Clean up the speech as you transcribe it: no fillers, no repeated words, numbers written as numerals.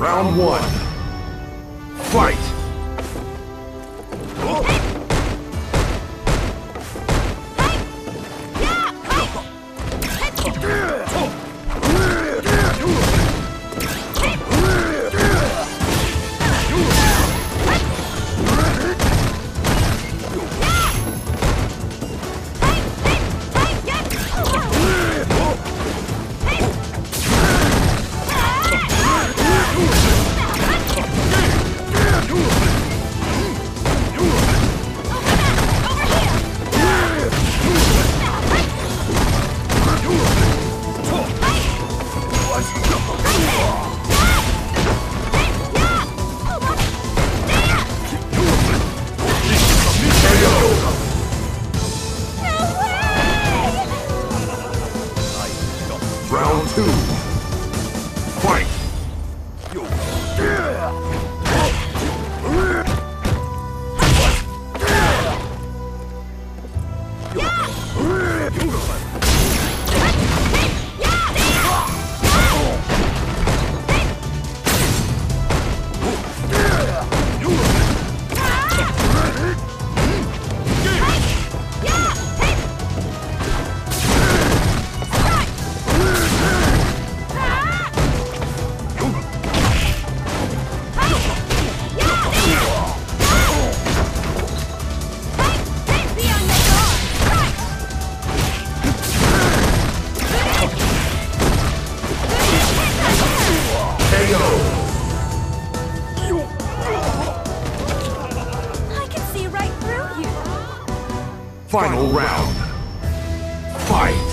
Round one. Fight! Round two. Fight! Final round. Fight!